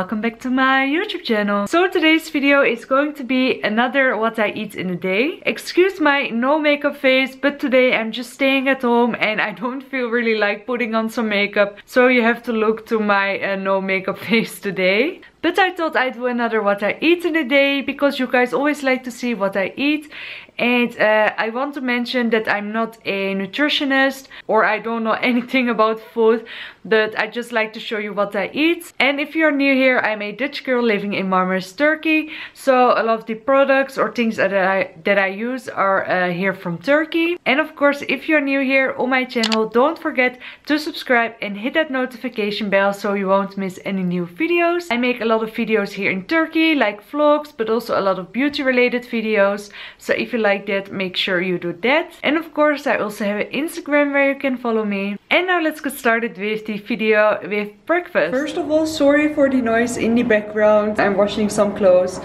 welcome back to my YouTube channel. So today's video is going to be another what I eat in a day. Excuse my no makeup face, but today I'm just staying at home and I don't feel really like putting on some makeup, so you have to look to my no makeup face today. But I thought I'd do another what I eat in a day because you guys always like to see what I eat. And I want to mention that I'm not a nutritionist or I don't know anything about food, but I just like to show you what I eat. And if you're new here, I'm a Dutch girl living in Marmaris, Turkey. So a lot of the products or things that I use are here from Turkey. And of course, if you're new here on my channel, don't forget to subscribe and hit that notification bell so you won't miss any new videos. I make a lot of videos here in Turkey, like vlogs, but also a lot of beauty related videos. So if you like that, make sure you do that. And of course, I also have an Instagram where you can follow me. And now let's get started with the video with breakfast. First of all, sorry for the noise in the background. I'm washing some clothes,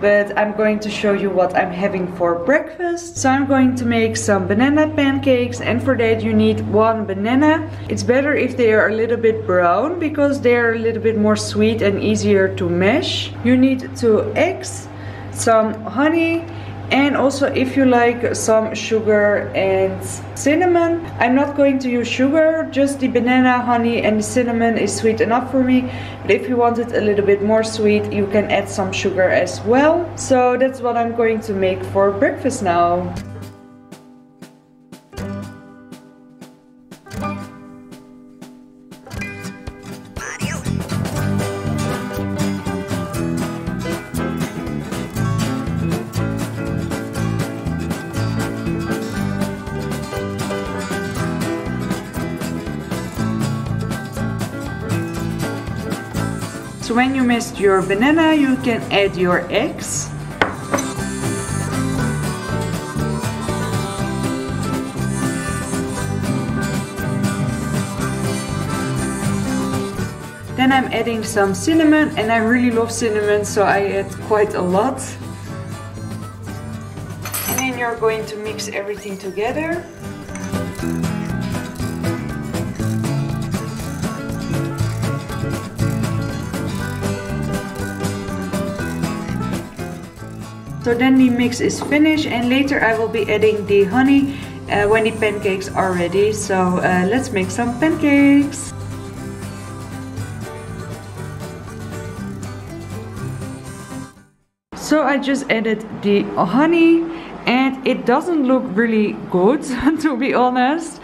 but I'm going to show you what I'm having for breakfast. So I'm going to make some banana pancakes, and for that you need one banana. It's better if they are a little bit brown because they're a little bit more sweet and easier to mash. You need 2 eggs, some honey, and also if you like some sugar and cinnamon. I'm not going to use sugar, just the banana, honey and the cinnamon is sweet enough for me. But if you want it a little bit more sweet, you can add some sugar as well. So that's what I'm going to make for breakfast now. So when you mix your banana, you can add your eggs. Then I'm adding some cinnamon, and I really love cinnamon, so I add quite a lot. And then you're going to mix everything together. So then the mix is finished, and later I will be adding the honey when the pancakes are ready. So let's make some pancakes. So I just added the honey, and it doesn't look really good to be honest.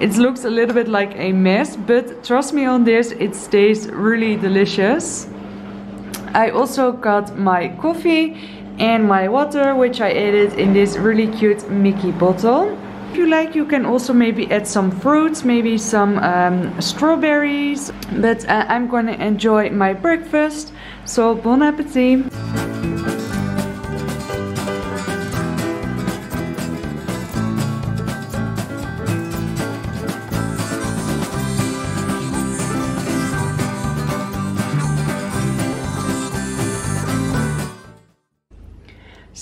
It looks a little bit like a mess, but trust me on this, it stays really delicious. I also got my coffee and my water, which I added in this really cute Mickey bottle. If you like, you can also maybe add some fruits, maybe some strawberries. But I'm gonna enjoy my breakfast, so bon appetit!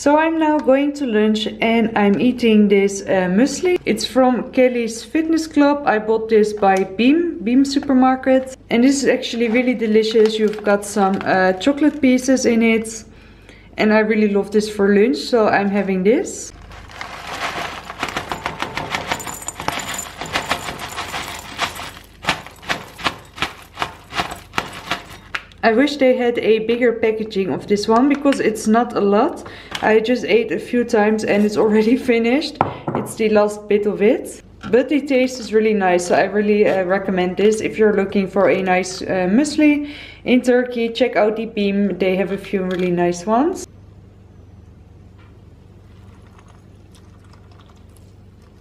So I'm now going to lunch, and I'm eating this muesli. It's from Kelly's Fitness Club. I bought this by BİM supermarket. And this is actually really delicious. You've got some chocolate pieces in it. And I really love this for lunch, so I'm having this. I wish they had a bigger packaging of this one because it's not a lot. I just ate a few times and it's already finished. It's the last bit of it. But the taste is really nice, so I really recommend this. If you're looking for a nice muesli in Turkey, check out the BİM. They have a few really nice ones.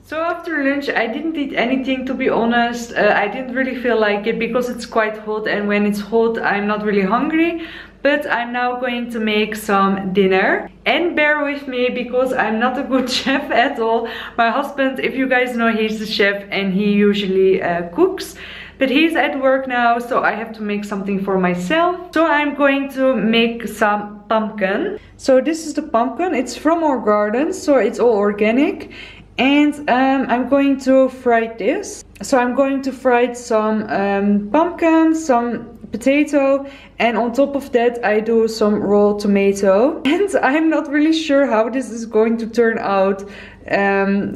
So after lunch I didn't eat anything, to be honest. I didn't really feel like it because it's quite hot, and when it's hot I'm not really hungry. But I'm now going to make some dinner. And bear with me because I'm not a good chef at all. My husband, if you guys know, he's the chef and he usually cooks. But he's at work now, so I have to make something for myself. So I'm going to make some pumpkin. So this is the pumpkin. It's from our garden, so it's all organic. And I'm going to fry this. So I'm going to fry some pumpkin, some potato, and on top of that I do some raw tomato. And I'm not really sure how this is going to turn out,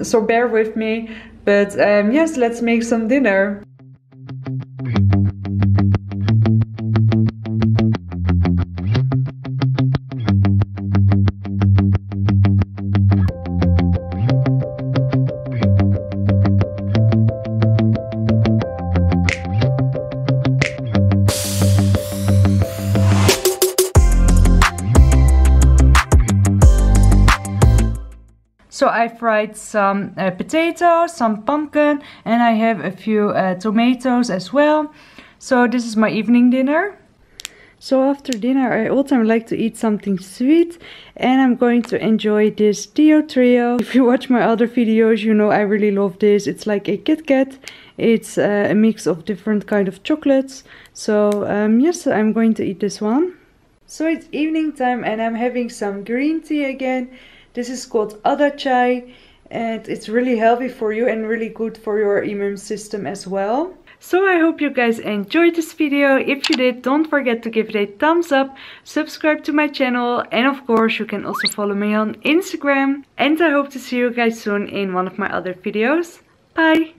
so bear with me. But yes, let's make some dinner. So I fried some potatoes, some pumpkin, and I have a few tomatoes as well. So this is my evening dinner. So after dinner I all time like to eat something sweet, and I'm going to enjoy this Tio Trio. If you watch my other videos, you know I really love this. It's like a Kit Kat. It's a mix of different kind of chocolates. So yes, I'm going to eat this one. So it's evening time and I'm having some green tea again. This is called Ada Chai, and it's really healthy for you and really good for your immune system as well. So I hope you guys enjoyed this video. If you did, don't forget to give it a thumbs up, subscribe to my channel, and of course you can also follow me on Instagram. And I hope to see you guys soon in one of my other videos. Bye!